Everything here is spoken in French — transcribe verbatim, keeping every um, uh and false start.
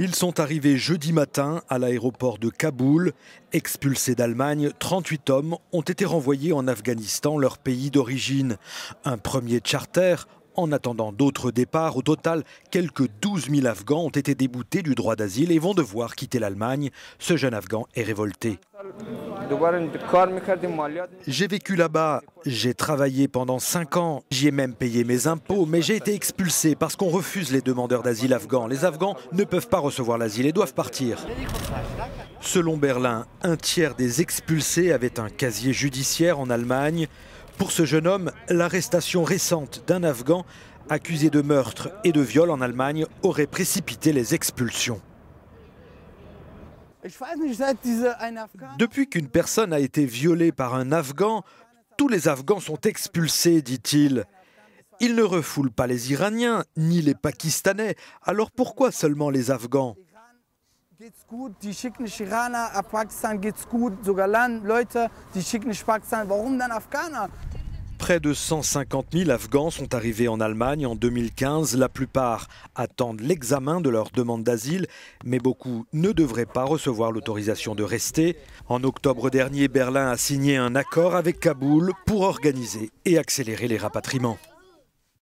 Ils sont arrivés jeudi matin à l'aéroport de Kaboul. Expulsés d'Allemagne, trente-huit hommes ont été renvoyés en Afghanistan, leur pays d'origine. Un premier charter en attendant d'autres départs. Au total, quelques douze mille Afghans ont été déboutés du droit d'asile et vont devoir quitter l'Allemagne. Ce jeune Afghan est révolté. J'ai vécu là-bas, j'ai travaillé pendant cinq ans, j'y ai même payé mes impôts, mais j'ai été expulsé parce qu'on refuse les demandeurs d'asile afghans. Les Afghans ne peuvent pas recevoir l'asile et doivent partir. Selon Berlin, un tiers des expulsés avait un casier judiciaire en Allemagne. Pour ce jeune homme, l'arrestation récente d'un Afghan accusé de meurtre et de viol en Allemagne aurait précipité les expulsions. Depuis qu'une personne a été violée par un Afghan, tous les Afghans sont expulsés, dit-il. Ils ne refoulent pas les Iraniens, ni les Pakistanais, alors pourquoi seulement les Afghans ? Près de cent cinquante mille Afghans sont arrivés en Allemagne en deux mille quinze. La plupart attendent l'examen de leur demande d'asile, mais beaucoup ne devraient pas recevoir l'autorisation de rester. En octobre dernier, Berlin a signé un accord avec Kaboul pour organiser et accélérer les rapatriements.